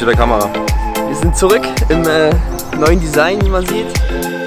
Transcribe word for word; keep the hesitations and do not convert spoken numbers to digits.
hinter der Kamera. Wir sind zurück im äh, neuen Design, wie man sieht.